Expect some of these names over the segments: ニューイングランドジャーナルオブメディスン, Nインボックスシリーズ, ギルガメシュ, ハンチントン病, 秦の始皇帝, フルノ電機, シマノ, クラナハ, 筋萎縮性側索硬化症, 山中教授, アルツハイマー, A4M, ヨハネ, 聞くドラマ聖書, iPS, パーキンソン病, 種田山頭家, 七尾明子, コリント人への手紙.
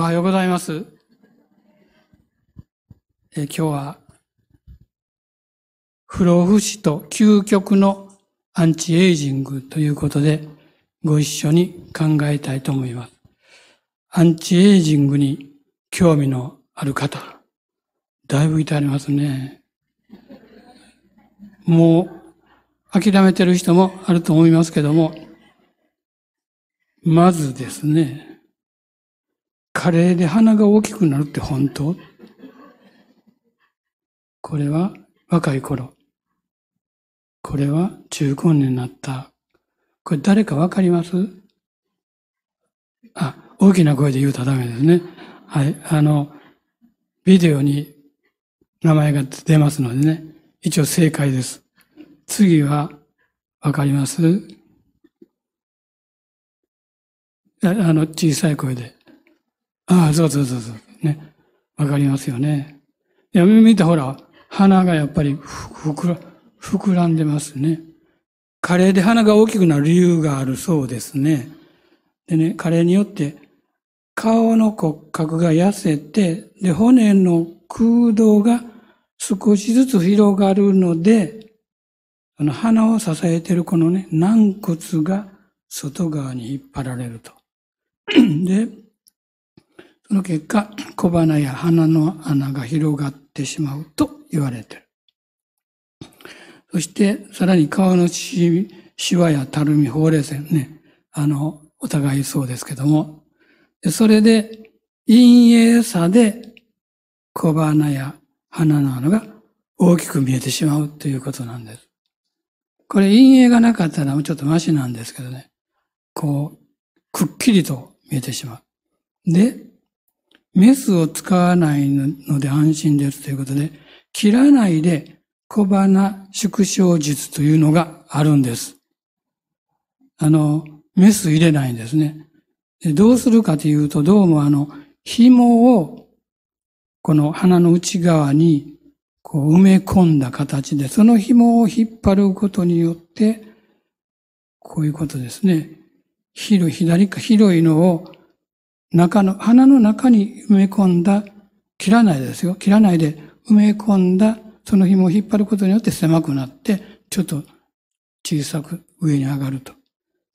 おはようございます。今日は不老不死と究極のアンチエイジングということでご一緒に考えたいと思います。アンチエイジングに興味のある方、だいぶいてありますね。もう諦めてる人もあると思いますけども、まずですね、加齢で鼻が大きくなるって本当？これは若い頃。これは中高年になった。これ誰かわかります？あ、大きな声で言うたらダメですね。はい。ビデオに名前が出ますのでね。一応正解です。次はわかります？小さい声で。ああ、そう。ね。わかりますよね。いや、見てほら、鼻がやっぱり膨らんでますね。加齢で鼻が大きくなる理由があるそうですね。でね、加齢によって、顔の骨格が痩せて、で、骨の空洞が少しずつ広がるので、鼻を支えているこのね、軟骨が外側に引っ張られると。で、その結果、小鼻や鼻の穴が広がってしまうと言われている。そして、さらに顔のシワやたるみ、ほうれい線ね、お互いそうですけども、それで、陰影差で小鼻や鼻の穴が大きく見えてしまうということなんです。これ陰影がなかったらもうちょっとマシなんですけどね、こう、くっきりと見えてしまう。で、メスを使わないので安心ですということで、切らないで小鼻縮小術というのがあるんです。メス入れないんですね。でどうするかというと、どうも紐をこの鼻の内側にこう埋め込んだ形で、その紐を引っ張ることによって、こういうことですね。広いのを鼻の中に埋め込んだ、切らないですよ。切らないで埋め込んだ、その紐を引っ張ることによって狭くなって、ちょっと小さく上に上がると。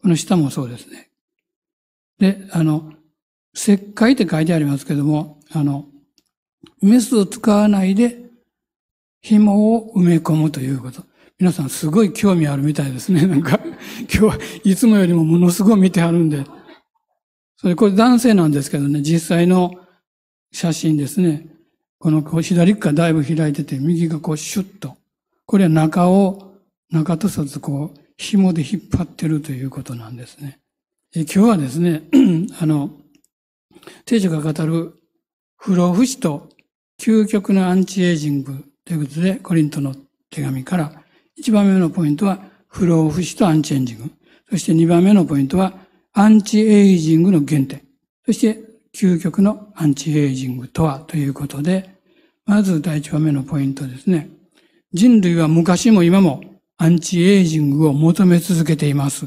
この下もそうですね。で、切開って書いてありますけども、メスを使わないで紐を埋め込むということ。皆さんすごい興味あるみたいですね。なんか、今日はいつもよりもものすごい見てあるんで。それ、これ男性なんですけどね、実際の写真ですね。この左側だいぶ開いてて、右がこうシュッと。これは中と外こう、紐で引っ張ってるということなんですね。今日はですね、聖書が語る不老不死と究極のアンチエイジングということで、コリントの手紙から、1番目のポイントは、不老不死とアンチエイジング。そして2番目のポイントは、アンチエイジングの原点。そして、究極のアンチエイジングとはということで、まず第1番目のポイントですね。人類は昔も今もアンチエイジングを求め続けています。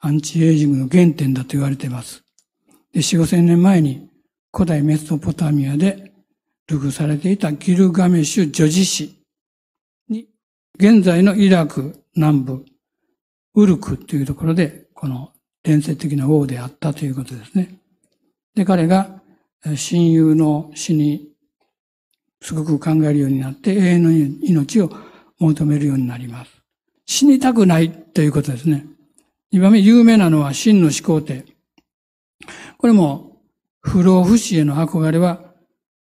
アンチエイジングの原点だと言われています。で、4,000、5,000年前に古代メソポタミアで流布されていたギルガメシュ叙事詩に、現在のイラク南部、ウルクというところで、この伝説的な王であったということですね。で、彼が親友の死にすごく考えるようになって永遠の命を求めるようになります。死にたくないということですね。2番目、有名なのは真の始皇帝。これも不老不死への憧れは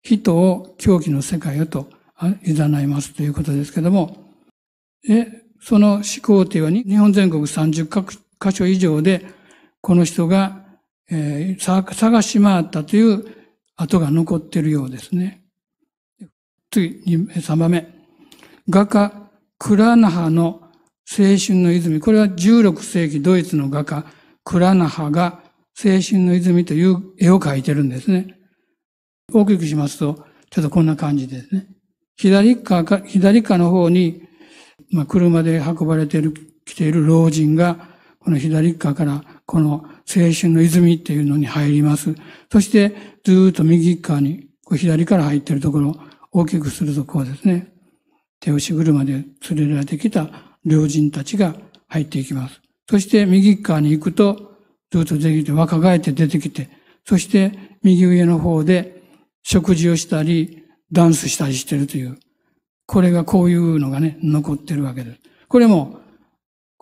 人を狂気の世界へと誘いますということですけども、その始皇帝は日本全国30カ所以上でこの人が探し回ったという跡が残っているようですね。次、3番目。画家、クラナハの青春の泉。これは16世紀ドイツの画家、クラナハが青春の泉という絵を描いてるんですね。大きくしますと、ちょっとこんな感じですね。左側の方に、車で運ばれてきている老人が、この左側から、この青春の泉っていうのに入ります。そしてずーっと右側に、こう左から入ってるところ、大きくするとこうですね、手押し車で連れられてきた猟人たちが入っていきます。そして右側に行くと、ずーっと出てきて、若返って出てきて、そして右上の方で食事をしたり、ダンスしたりしてるという、これがこういうのがね、残ってるわけです。これも、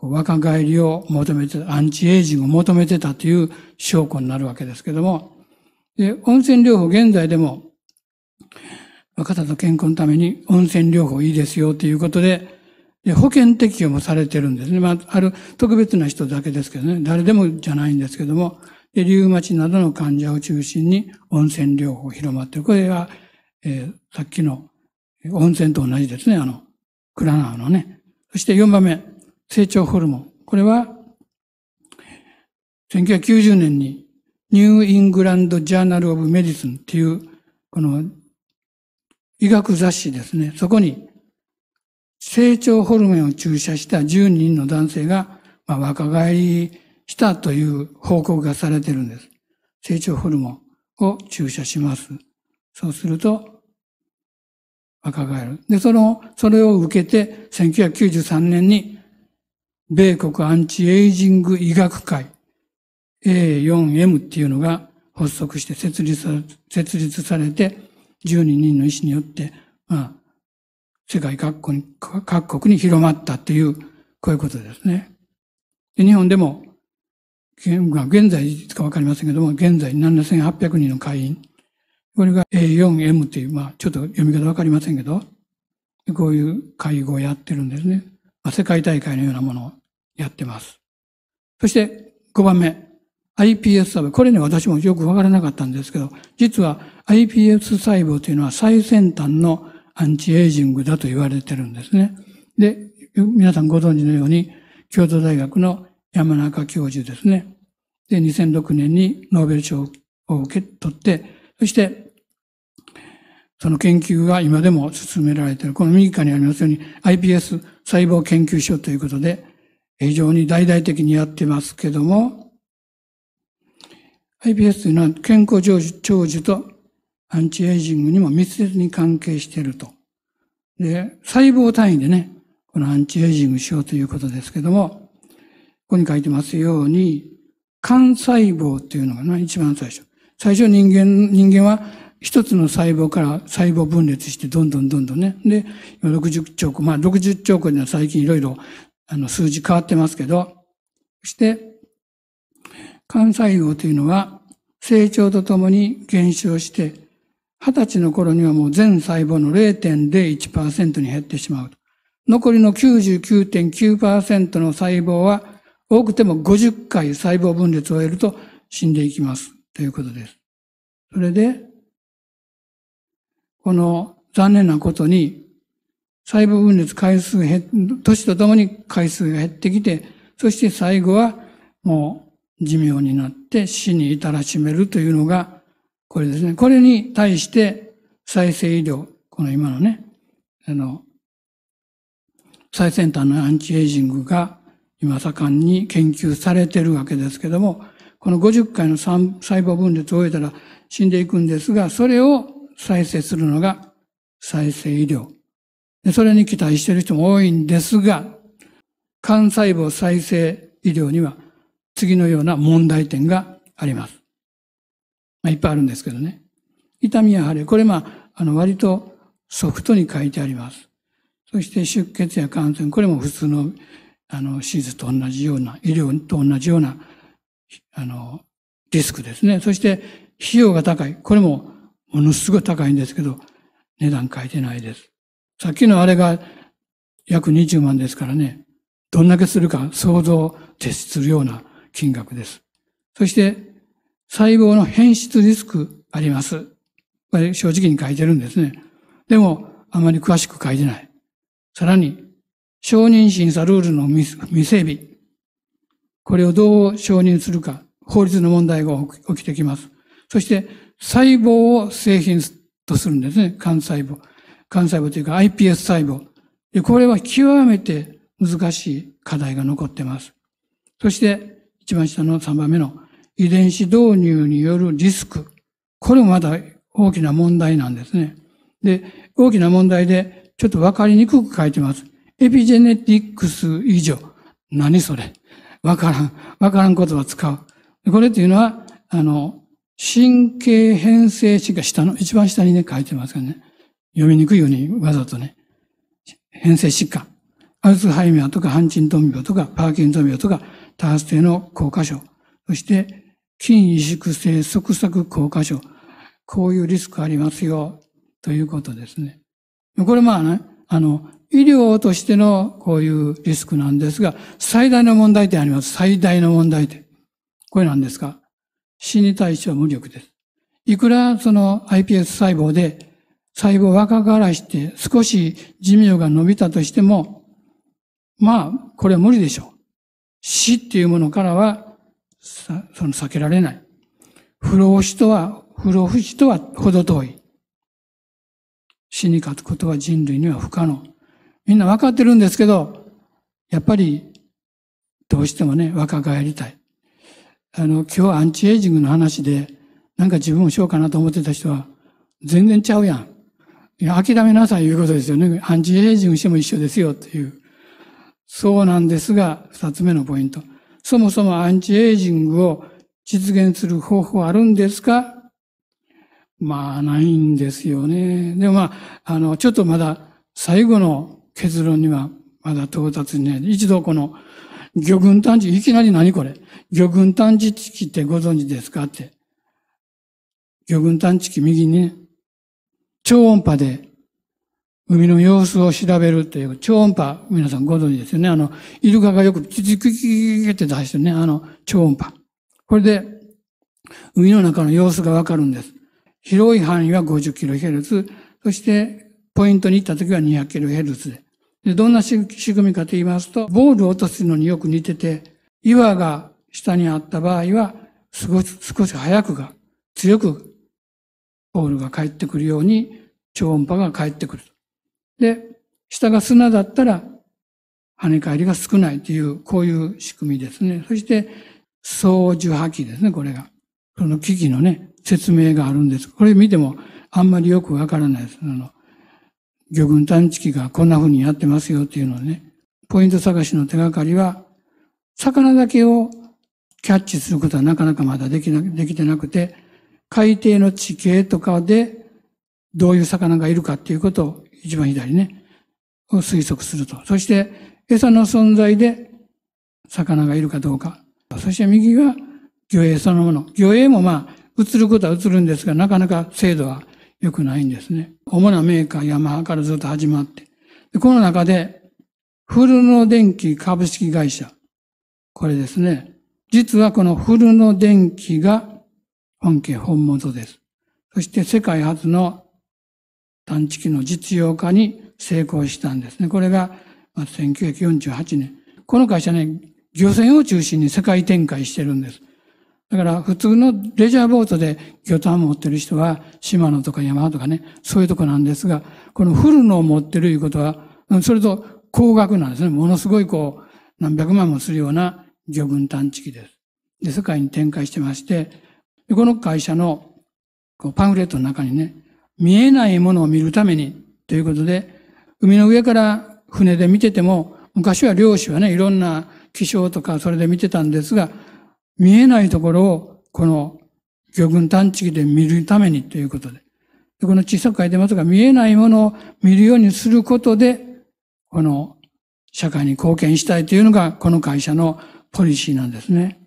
若返りを求めて、アンチエイジングを求めてたという証拠になるわけですけども、で、温泉療法、現在でも、若さと健康のために温泉療法いいですよということで、保険適用もされてるんですね。まあ、ある特別な人だけですけどね、誰でもじゃないんですけども、で、リウマチなどの患者を中心に温泉療法広まってる。これは、さっきの温泉と同じですね、クラナーのね。そして4番目。成長ホルモン。これは、1990年にニューイングランドジャーナルオブメディスンっていう、この医学雑誌ですね。そこに成長ホルモンを注射した10人の男性が、若返りしたという報告がされてるんです。成長ホルモンを注射します。そうすると、若返る。で、それを受けて、1993年に、米国アンチエイジング医学会 A4M っていうのが発足して設立されて12人の医師によって、世界各国に広まったっていう、こういうことですね。で日本でも、現在いつかわかりませんけども、現在7800人の会員。これが A4M っていう、ちょっと読み方わかりませんけど、こういう会合をやってるんですね。世界大会のようなものをやってます。そして5番目、iPS 細胞。これね、私もよくわからなかったんですけど、実は iPS 細胞というのは最先端のアンチエイジングだと言われてるんですね。で、皆さんご存知のように、京都大学の山中教授ですね。で、2006年にノーベル賞を受け取って、そして、その研究が今でも進められている。この右側にありますように iPS 細胞研究所ということで非常に大々的にやってますけども iPS というのは健康長寿とアンチエイジングにも密接に関係していると。で、細胞単位でね、このアンチエイジングしようということですけども、ここに書いてますように幹細胞というのがな、一番最初。最初人間は一つの細胞から細胞分裂してどんどんね。で、今60兆個。60兆個には最近いろいろ数字変わってますけど。そして、幹細胞というのは成長とともに減少して、20歳の頃にはもう全細胞の 0.01% に減ってしまう。残りの 99.9% の細胞は多くても50回細胞分裂を終えると死んでいきます。ということです。それで、この残念なことに、細胞分裂回数年とともに回数が減ってきて、そして最後はもう寿命になって死に至らしめるというのが、これですね。これに対して再生医療、この今のね、最先端のアンチエイジングが今盛んに研究されてるわけですけども、この50回の細胞分裂を終えたら死んでいくんですが、それを再生するのが再生医療。それに期待している人も多いんですが、幹細胞再生医療には次のような問題点があります。いっぱいあるんですけどね。痛みや腫れ。これ割とソフトに書いてあります。そして出血や感染。これも普通の手術と同じような、医療と同じような、リスクですね。そして費用が高い。これもものすごい高いんですけど、値段書いてないです。さっきのあれが約20万ですからね、どんだけするか想像を絶するような金額です。そして、細胞の変質リスクあります。これ正直に書いてるんですね。でも、あまり詳しく書いてない。さらに、承認審査ルールの未整備。これをどう承認するか、法律の問題が起きてきます。そして、細胞を製品とするんですね。幹細胞。幹細胞というか iPS 細胞。で、これは極めて難しい課題が残っています。そして、一番下の3番目の遺伝子導入によるリスク。これもまた大きな問題なんですね。で、大きな問題で、ちょっとわかりにくく書いてます。エピジェネティックス以上。何それ。わからん言葉使う。これっていうのは、神経変性疾患、一番下にね、書いてますからね。読みにくいようにわざとね。変性疾患。アルツハイマーとか、ハンチントン病とか、パーキンソン病とか、多発性の硬化症。そして、筋萎縮性側索硬化症。こういうリスクありますよ。ということですね。これまあね、医療としてのこういうリスクなんですが、最大の問題点あります。最大の問題点。これ何ですか？死に対しては無力です。いくらその iPS 細胞で細胞を若返して少し寿命が伸びたとしても、まあ、これは無理でしょう。死っていうものからは、避けられない。不老不死とはほど遠い。死に勝つことは人類には不可能。みんなわかってるんですけど、やっぱり、どうしてもね、若返りたい。今日アンチエイジングの話で、なんか自分もしようかなと思ってた人は、全然ちゃうやん。いや、諦めなさいいうことですよね。アンチエイジングしても一緒ですよ、という。そうなんですが、二つ目のポイント。そもそもアンチエイジングを実現する方法あるんですか？まあ、ないんですよね。でもまあ、ちょっとまだ、最後の結論にはまだ到達にね、一度この魚群探知、いきなり何これ？魚群探知機ってご存知ですかって。魚群探知機右にね、超音波で海の様子を調べるっていう、超音波、皆さんご存知ですよね。イルカがよくキキキキキって出してるね、超音波。これで、海の中の様子がわかるんです。広い範囲は 50kHz、そして、ポイントに行った時は 200kHz で。どんな仕組みかと言いますと、ボールを落とすのによく似てて、岩が下にあった場合は、少し早くが、強く、ボールが返ってくるように、超音波が返ってくる。で、下が砂だったら、跳ね返りが少ないという、こういう仕組みですね。そして、総受波器ですね、これが。この機器のね、説明があるんです。これ見ても、あんまりよくわからないです。魚群探知機がこんな風にやってますよっていうのをね、ポイント探しの手がかりは、魚だけをキャッチすることはなかなかまだできてなくて、海底の地形とかでどういう魚がいるかっていうことを一番左ね、を推測すると。そして餌の存在で魚がいるかどうか。そして右は魚影そのもの。魚影もまあ映ることは映るんですが、なかなか精度は良くないんですね。主なメーカー、ヤマハからずっと始まって。この中で、フルノ電機株式会社。これですね。実はこのフルノ電機が本家本元です。そして世界初の探知機の実用化に成功したんですね。これが1948年。この会社ね、漁船を中心に世界展開してるんです。だから普通のレジャーボートで魚探持ってる人はシマノとかヤマハとかね、そういうとこなんですが、このフルノを持ってるいうことは、それと高額なんですね。ものすごいこう、何百万もするような魚群探知機です。で、世界に展開してまして、この会社のパンフレットの中にね、見えないものを見るためにということで、海の上から船で見てても、昔は漁師はね、いろんな気象とかそれで見てたんですが、見えないところをこの魚群探知機で見るためにということで。この小さく書いてますが、見えないものを見るようにすることで、この社会に貢献したいというのがこの会社のポリシーなんですね。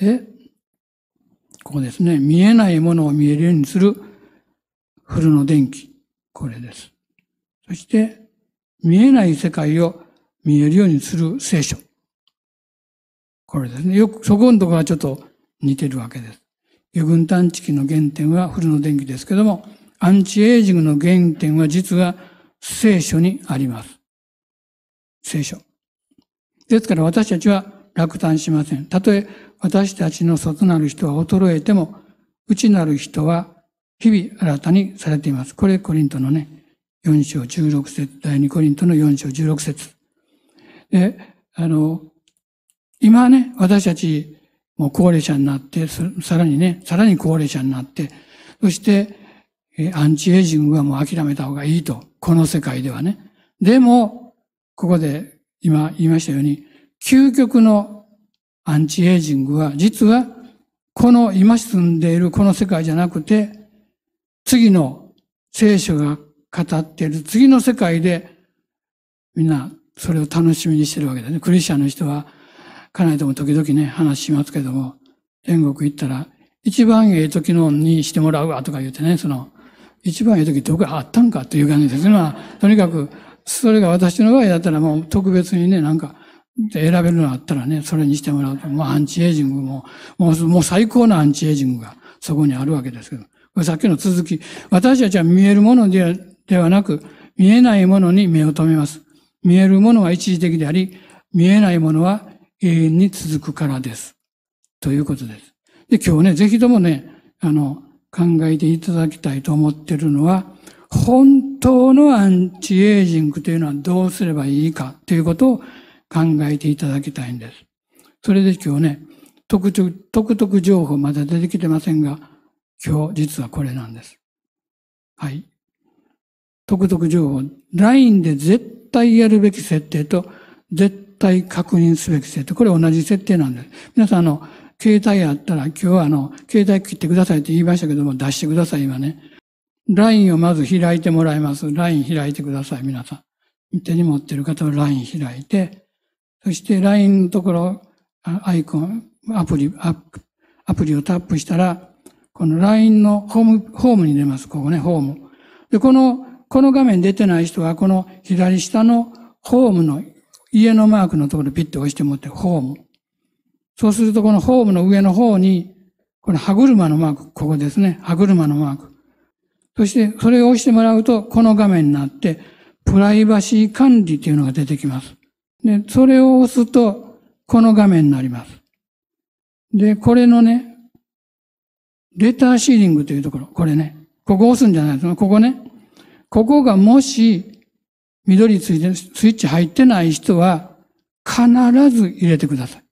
で、ここですね。見えないものを見えるようにするフルノ電機。これです。そして、見えない世界を見えるようにする聖書。これですね。よく、そこのところはちょっと似てるわけです。魚群探知機の原点はフルノ電機ですけども、アンチエイジングの原点は実は聖書にあります。聖書。ですから私たちは落胆しません。たとえ私たちの外なる人は衰えても、内なる人は日々新たにされています。これコリントのね、4章16節、第2コリントの4章16節。で、今ね、私たちもう高齢者になって、さらにね、さらに高齢者になって、そして、アンチエイジングはもう諦めた方がいいと。この世界ではね。でも、ここで今言いましたように、究極のアンチエイジングは、実は、この今住んでいるこの世界じゃなくて、次の聖書が語っている次の世界で、みんなそれを楽しみにしてるわけだね。クリスチャンの人は、家内とも時々ね、話しますけども、天国行ったら、一番ええ時のにしてもらうわとか言ってね、その、一番ええ時どこがあったんかっていう感じですね。まあ、とにかく、それが私の場合だったらもう特別にね、なんか、選べるのあったらね、それにしてもらうと、もうアンチエイジングも、もう最高なアンチエイジングがそこにあるわけですけど、これさっきの続き、私たちは見えるものではなく、見えないものに目を留めます。見えるものは一時的であり、見えないものは永遠に続くからです。ということです。で、今日ね、ぜひともね、考えていただきたいと思ってるのは、本当のアンチエイジングというのはどうすればいいかということを考えていただきたいんです。それで今日ね、特情報まだ出てきてませんが、今日実はこれなんです。はい。特情報。LINE で絶対やるべき設定と、絶対確認すべき設定。これ同じ設定なんです。皆さん携帯あったら、今日は携帯切ってくださいって言いましたけども、出してください、今ね。LINE をまず開いてもらいます。LINE 開いてください、皆さん。手に持ってる方は LINE 開いて、そして LINE のところ、アイコン、アプリをタップしたら、この LINE のホームに出ます。ここね、ホーム。で、この画面出てない人は、この左下のホームの家のマークのところピッと押してもらって、ホーム。そうすると、このホームの上の方に、この歯車のマーク、ここですね。歯車のマーク。そして、それを押してもらうと、この画面になって、プライバシー管理というのが出てきます。で、それを押すと、この画面になります。で、これのね、レターシーリングというところ、これね、ここを押すんじゃないですか。ここね、ここがもし、緑ついて、スイッチ入ってない人は、必ず入れてください。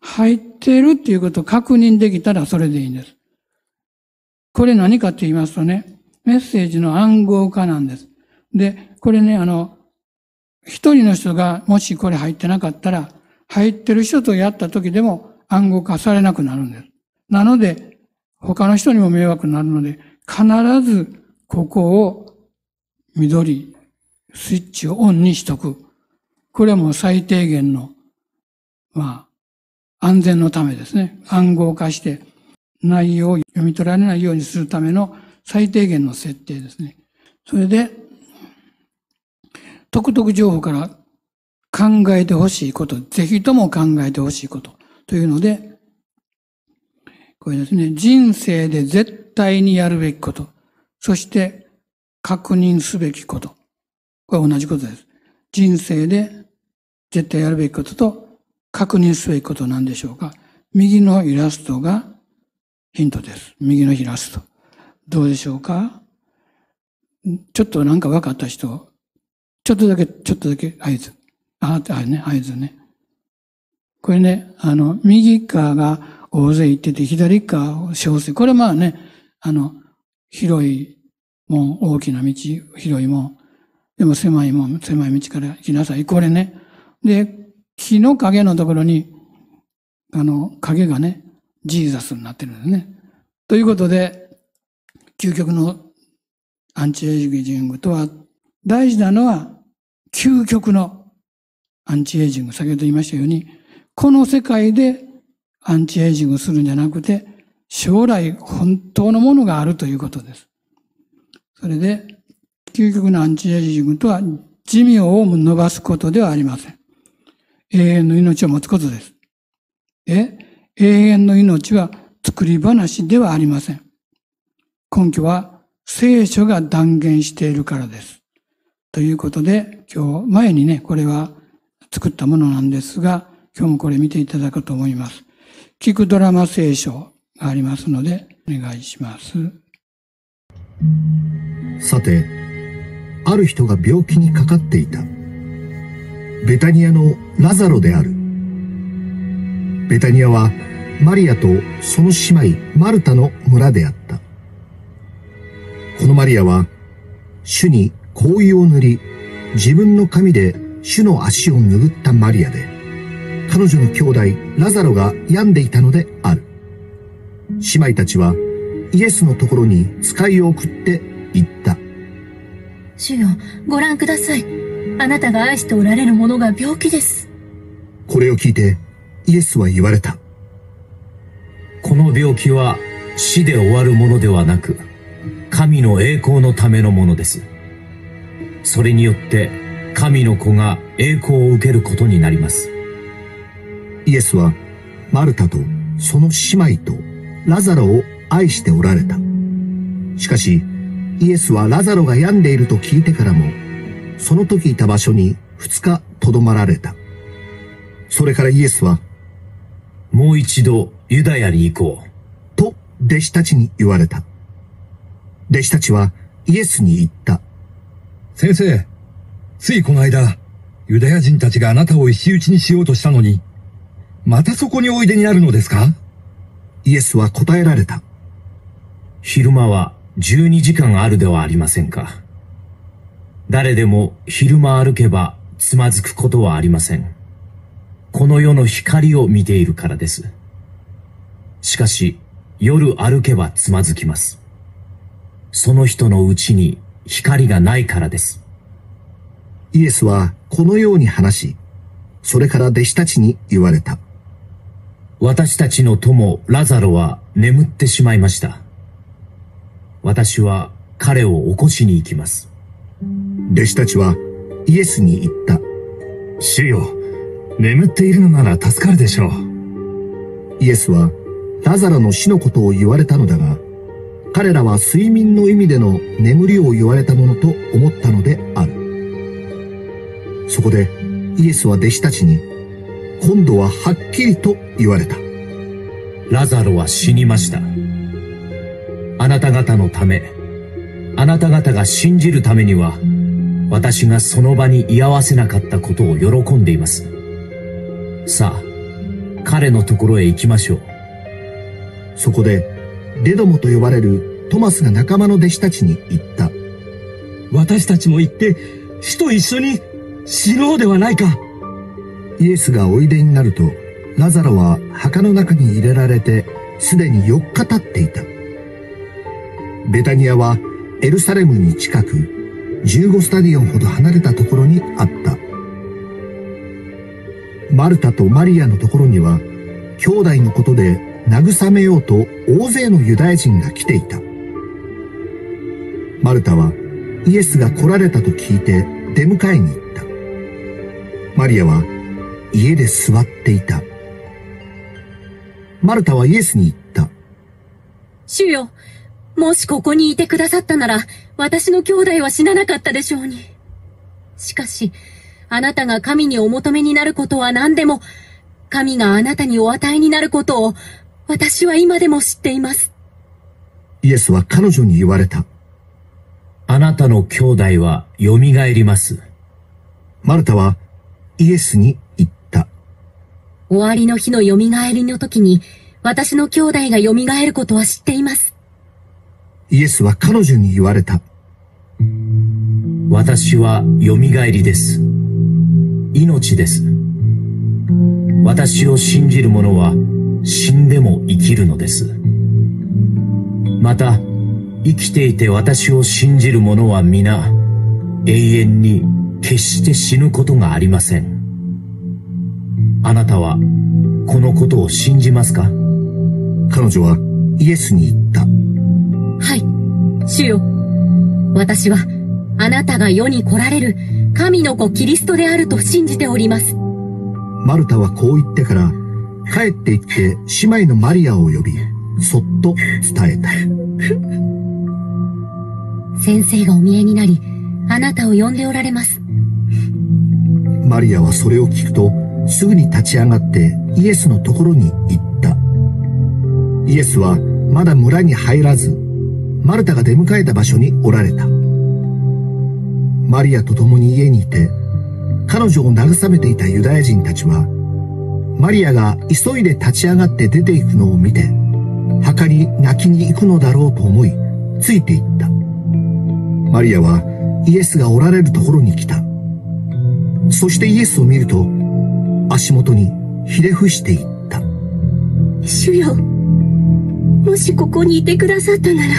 入っているっていうことを確認できたら、それでいいんです。これ何かって言いますとね、メッセージの暗号化なんです。で、これね、一人の人がもしこれ入ってなかったら、入ってる人とやった時でも暗号化されなくなるんです。なので、他の人にも迷惑になるので、必ずここを緑、スイッチをオンにしとく。これはもう最低限の、まあ、安全のためですね。暗号化して内容を読み取られないようにするための最低限の設定ですね。それで、特情報から考えてほしいこと、ぜひとも考えてほしいことというので、これですね、人生で絶対にやるべきこと、そして確認すべきこと。これは同じことです。人生で絶対やるべきことと確認すべきことなんでしょうか。右のイラストがヒントです。右のイラスト。どうでしょうか？ちょっとなんか分かった人、ちょっとだけ合図。合図ね。これね、右側が大勢行ってて、左側を小数。これまあね、広いもん、大きな道、広いもん。でも狭いもん、狭い道から行きなさい。これね。で、木の影のところに、影がね、ジーザスになってるんですね。ということで、究極のアンチエイジングとは、大事なのは、究極のアンチエイジング。先ほど言いましたように、この世界でアンチエイジングするんじゃなくて、将来本当のものがあるということです。それで、究極のアンチエイジングとは、寿命を伸ばすことではありません。永遠の命を持つことです。永遠の命は作り話ではありません。根拠は、聖書が断言しているからです。ということで、今日、前にね、これは作ったものなんですが、今日もこれ見ていただこうと思います。聞くドラマ聖書がありますので、お願いします。さて、ある人が病気にかかっていた。ベタニアのラザロである。ベタニアはマリアとその姉妹マルタの村であった。このマリアは主に香油を塗り、自分の髪で主の足を拭ったマリアで、彼女の兄弟ラザロが病んでいたのである。姉妹たちはイエスのところに使いを送って言った。主よ、ご覧ください。あなたが愛しておられる者が病気です。これを聞いてイエスは言われた。この病気は死で終わるものではなく、神の栄光のためのものです。それによって神の子が栄光を受けることになります。イエスはマルタとその姉妹とラザロを愛しておられた。しかしイエスはラザロが病んでいると聞いてからも、その時いた場所に2日とどまられた。それからイエスは、もう一度ユダヤに行こうと弟子たちに言われた。弟子たちはイエスに言った。先生、ついこの間、ユダヤ人たちがあなたを石打ちにしようとしたのに、またそこにおいでになるのですか？イエスは答えられた。昼間は12時間あるではありませんか。誰でも昼間歩けばつまずくことはありません。この世の光を見ているからです。しかし夜歩けばつまずきます。その人のうちに光がないからです。イエスはこのように話し、それから弟子たちに言われた。私たちの友ラザロは眠ってしまいました。私は彼を起こしに行きます。弟子たちはイエスに言った。主よ、眠っているのなら助かるでしょう。イエスはラザロの死のことを言われたのだが、彼らは睡眠の意味での眠りを言われたものと思ったのである。そこでイエスは弟子たちに、今度ははっきりと言われた。ラザロは死にました。あなた方のため、あなた方が信じるためには、私がその場に居合わせなかったことを喜んでいます。さあ、彼のところへ行きましょう。そこで、デドモと呼ばれるトマスが仲間の弟子たちに言った。私たちも行って、死と一緒に死のうではないか。イエスがおいでになると、ラザロは墓の中に入れられて、すでに4日経っていた。ベタニアはエルサレムに近く、15スタディオンほど離れたところにあった。マルタとマリアのところには、兄弟のことで慰めようと大勢のユダヤ人が来ていた。マルタはイエスが来られたと聞いて出迎えに行った。マリアは家で座っていた。マルタはイエスに言った。主よ、もしここにいてくださったなら、私の兄弟は死ななかったでしょうに。しかし、あなたが神にお求めになることは何でも、神があなたにお与えになることを、私は今でも知っています。イエスは彼女に言われた。あなたの兄弟はよみがえります。マルタはイエスに言った。終わりの日のよみがえりの時に、私の兄弟がよみがえることは知っています。イエスは彼女に言われた。私はよみがえりです。命です。私を信じる者は死んでも生きるのです。また、生きていて私を信じる者は皆、永遠に決して死ぬことがありません。あなたはこのことを信じますか？彼女はイエスに言った。はい、主よ。私は、あなたが世に来られる、神の子キリストであると信じております。マルタはこう言ってから、帰って行って姉妹のマリアを呼び、そっと伝えた。先生がお見えになり、あなたを呼んでおられます。マリアはそれを聞くと、すぐに立ち上がってイエスのところに行った。イエスは、まだ村に入らず、マルタが出迎えた場所におられた。マリアと共に家にいて、彼女を慰めていたユダヤ人たちは、マリアが急いで立ち上がって出ていくのを見て、墓に泣きに行くのだろうと思い、ついていった。マリアはイエスがおられるところに来た。そしてイエスを見ると、足元にひれ伏していった。主よ、もしここにいてくださったなら、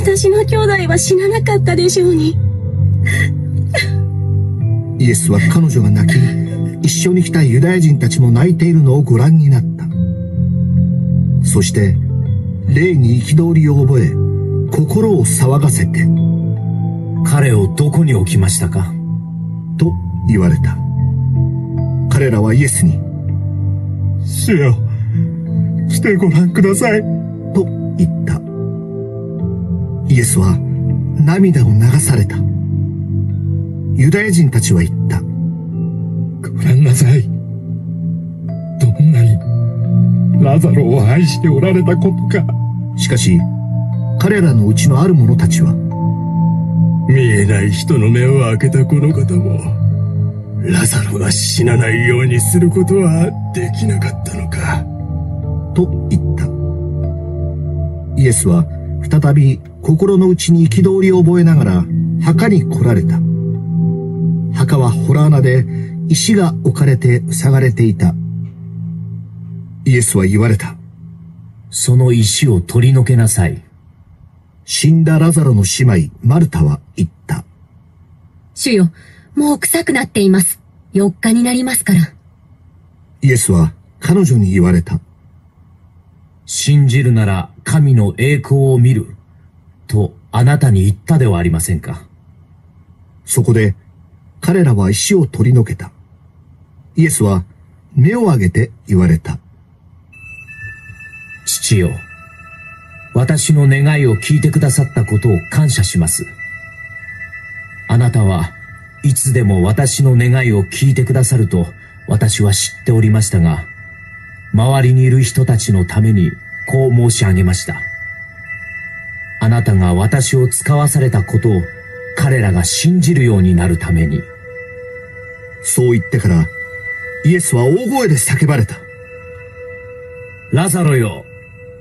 私の兄弟は死ななかったでしょうに。イエスは彼女が泣き、一緒に来たユダヤ人たちも泣いているのをご覧になった。そして、霊に憤りを覚え、心を騒がせて、彼をどこに置きましたかと言われた。彼らはイエスに、主よ、来てご覧くださいと言った。イエスは涙を流された。ユダヤ人たちは言った。ご覧なさい。どんなにラザロを愛しておられたことか。しかし、彼らのうちのある者たちは、見えない人の目を開けたこの方も、ラザロが死なないようにすることはできなかったのか。と言った。イエスは再び心の内に憤りを覚えながら墓に来られた。墓は洞穴で石が置かれて塞がれていた。イエスは言われた。その石を取り除けなさい。死んだラザロの姉妹、マルタは言った。主よ、もう臭くなっています。4日になりますから。イエスは彼女に言われた。信じるなら神の栄光を見る、とあなたに言ったではありませんか。そこで彼らは石を取り除けた。イエスは目を上げて言われた。父よ、私の願いを聞いてくださったことを感謝します。あなたはいつでも私の願いを聞いてくださると私は知っておりましたが、周りにいる人たちのためにこう申し上げました。あなたが私を使わされたことを彼らが信じるようになるために。そう言ってから、イエスは大声で叫ばれた。ラザロよ、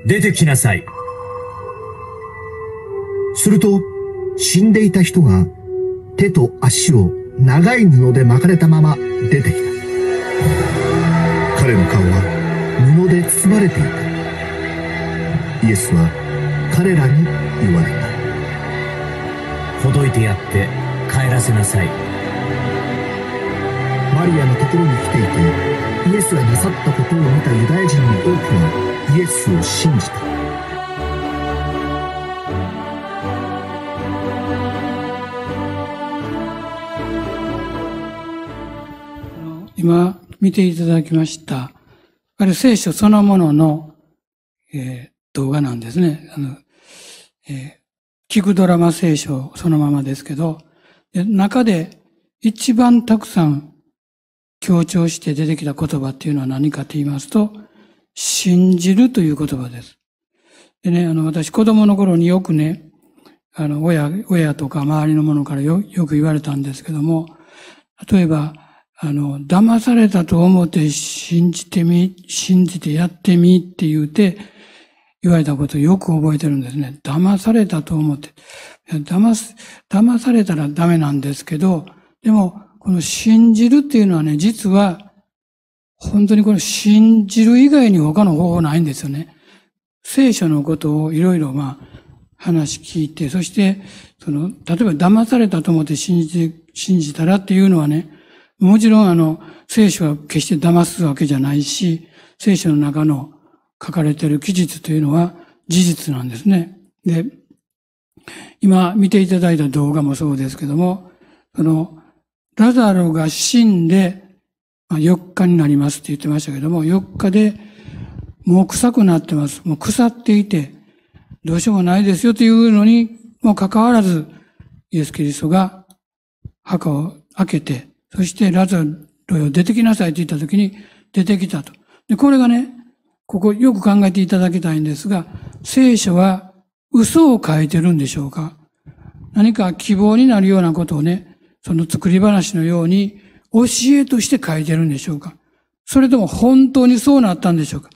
出てきなさい。すると、死んでいた人が、手と足を長い布で巻かれたまま出てきた。彼の顔は布で包まれていた。イエスは彼らに言われた。ほどいてやって帰らせなさい。マリアのところに来ていて、イエスがなさったことを見たユダヤ人の多くはイエスを信じた。今見ていただきました。あれ聖書そのものの、動画なんですね。聞くドラマ聖書そのままですけど、中で一番たくさん強調して出てきた言葉っていうのは何かと言いますと、信じるという言葉です。でね、私子供の頃によくね、親とか周りの者からよく言われたんですけども、例えば、騙されたと思って信じてやってみって言うて、言われたことをよく覚えてるんですね。騙されたと思って。騙されたらダメなんですけど、でも、この信じるっていうのはね、実は、本当にこの信じる以外に他の方法ないんですよね。聖書のことをいろいろ話聞いて、そして、例えば騙されたと思って信じたらっていうのはね、もちろん聖書は決して騙すわけじゃないし、聖書の中の書かれている記述というのは事実なんですね。で、今見ていただいた動画もそうですけども、ラザロが死んで、4日になりますって言ってましたけども、4日でもう臭くなってます。もう腐っていて、どうしようもないですよというのにもかかわらず、イエス・キリストが墓を開けて、そして、ラザロよ、出てきなさいと言ったときに、出てきたと。で、これがね、ここよく考えていただきたいんですが、聖書は嘘を書いてるんでしょうか？何か希望になるようなことをね、作り話のように教えとして書いてるんでしょうか？それとも本当にそうなったんでしょうか。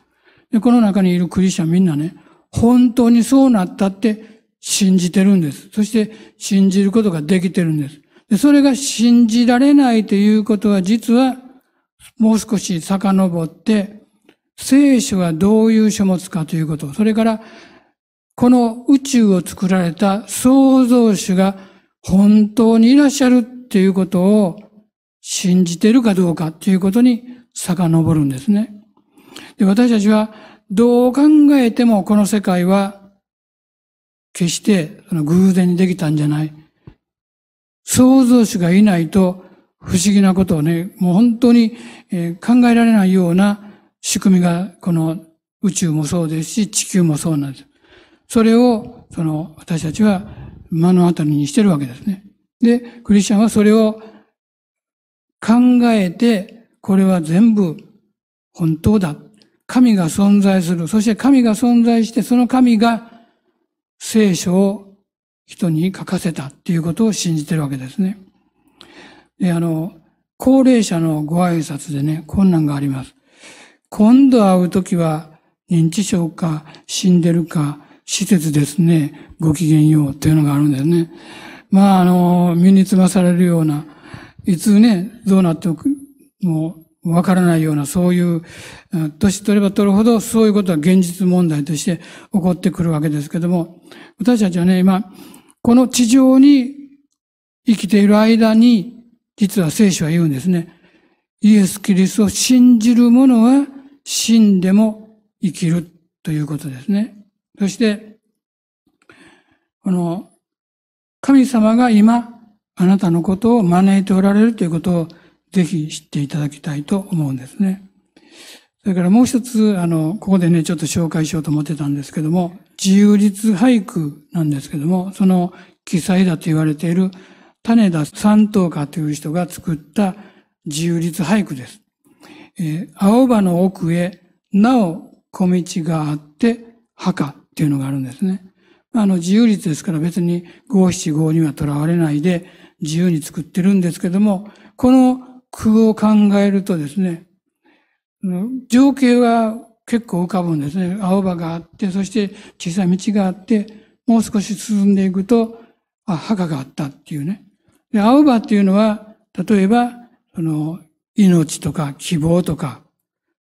で、この中にいるクリスチャンみんなね、本当にそうなったって信じてるんです。そして信じることができてるんです。で、それが信じられないということは実はもう少し遡って、聖書はどういう書物かということ、それからこの宇宙を作られた創造主が本当にいらっしゃるっていうことを信じてるかどうかということに遡るんですね。で、私たちはどう考えてもこの世界は決してその偶然にできたんじゃない。創造主がいないと不思議なことをね、もう本当に考えられないような仕組みがこの宇宙もそうですし、地球もそうなんです。それを私たちは目の当たりにしてるわけですね。で、クリスチャンはそれを考えて、これは全部本当だ。神が存在する。そして神が存在して、その神が聖書を人に書かせたっていうことを信じてるわけですね。で、高齢者のご挨拶でね、こんなんがあります。今度会うときは、認知症か、死んでるか、施設ですね、ごきげんようっていうのがあるんですね。まあ、身につまされるような、いつね、どうなってもわからないような、そういう、年取れば取るほど、そういうことは現実問題として起こってくるわけですけども、私たちはね、今、この地上に生きている間に、実は聖書は言うんですね。イエス・キリストを信じる者は、死んでも生きるということですね。そして、神様が今、あなたのことを招いておられるということを、ぜひ知っていただきたいと思うんですね。それからもう一つ、ここでね、ちょっと紹介しようと思ってたんですけども、自由律俳句なんですけども、その記載だと言われている、種田山頭家という人が作った自由律俳句です。青葉の奥へなお小道があって墓っていうのがあるんですね。自由律ですから別に五七五にはとらわれないで自由に作ってるんですけども、この句を考えるとですね、情景は結構浮かぶんですね。青葉があって、そして小さい道があって、もう少し進んでいくと、あ、墓があったっていうね。で、青葉っていうのは、例えば、命とか希望とか、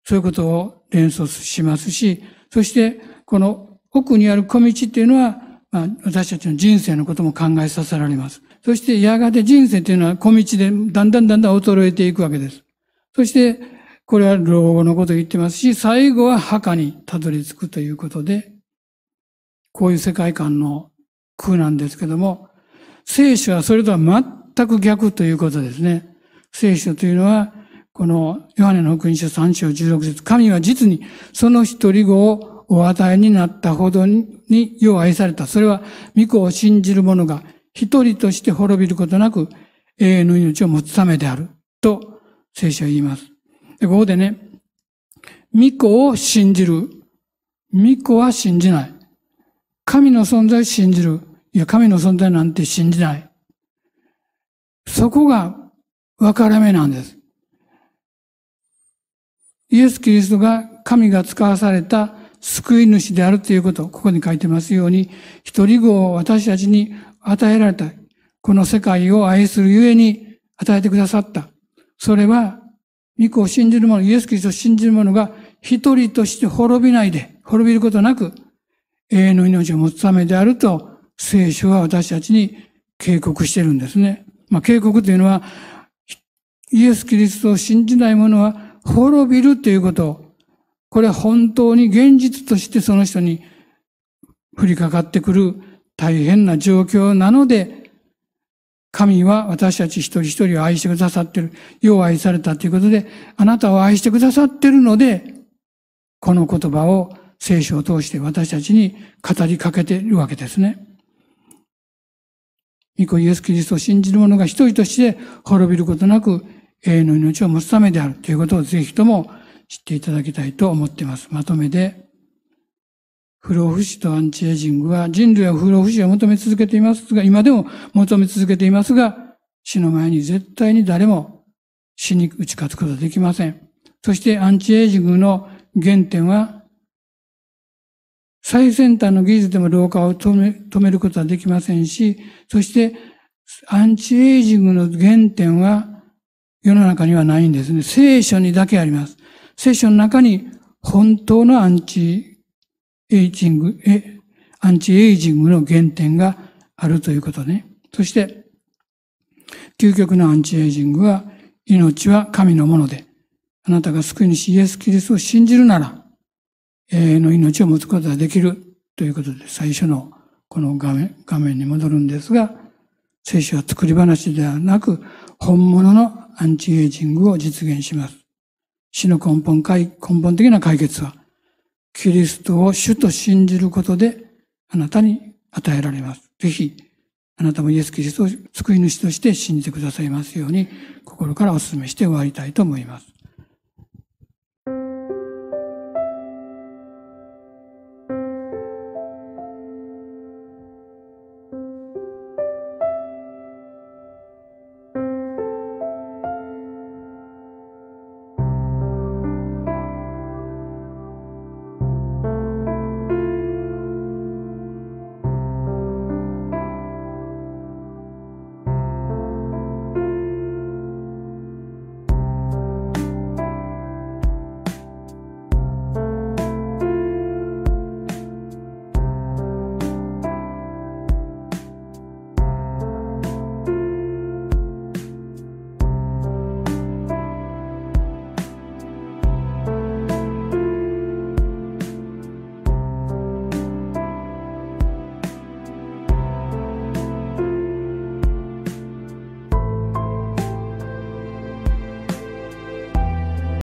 そういうことを連想しますし、そして、この奥にある小道っていうのは、私たちの人生のことも考えさせられます。そして、やがて人生っていうのは小道でだんだん衰えていくわけです。そして、これは老後のことを言ってますし、最後は墓にたどり着くということで、こういう世界観の句なんですけども、聖書はそれとは全く逆ということですね。聖書というのは、このヨハネの福音書3章16節、神は実にその一人子をお与えになったほどによう愛された。それは御子を信じる者が一人として滅びることなく永遠の命を持つためである。と聖書は言います。で、ここでね、御子を信じる。御子は信じない。神の存在を信じる。いや、神の存在なんて信じない。そこが分かれ目なんです。イエス・キリストが神が使わされた救い主であるということ、ここに書いてますように、一人子を私たちに与えられた。この世界を愛するゆえに与えてくださった。それは、御子を信じる者、イエス・キリストを信じる者が一人として滅びることなく、永遠の命を持つためであると、聖書は私たちに警告してるんですね。まあ、警告というのは、イエス・キリストを信じない者は滅びるということ。これは本当に現実としてその人に降りかかってくる大変な状況なので、神は私たち一人一人を愛してくださっている。よう愛されたということで、あなたを愛してくださっているので、この言葉を聖書を通して私たちに語りかけているわけですね。御子イエス・キリストを信じる者が一人として滅びることなく、永遠の命を持つためであるということをぜひとも知っていただきたいと思っています。まとめで、不老不死とアンチエイジングは人類は不老不死を求め続けていますが、今でも求め続けていますが、死の前に絶対に誰も死に打ち勝つことはできません。そしてアンチエイジングの原点は、最先端の技術でも老化を止めることはできませんし、そしてアンチエイジングの原点は世の中にはないんですね。聖書にだけあります。聖書の中に本当のアンチエイジングの原点があるということね。そして、究極のアンチエイジングは、命は神のもので、あなたが救い主イエス・キリストを信じるなら、永遠の命を持つことができるということで、最初のこの画面に戻るんですが、聖書は作り話ではなく、本物のアンチエイジングを実現します。死の根本的な解決は、キリストを主と信じることで、あなたに与えられます。ぜひ、あなたもイエス・キリストを救い主として信じてくださいますように、心からお勧めして終わりたいと思います。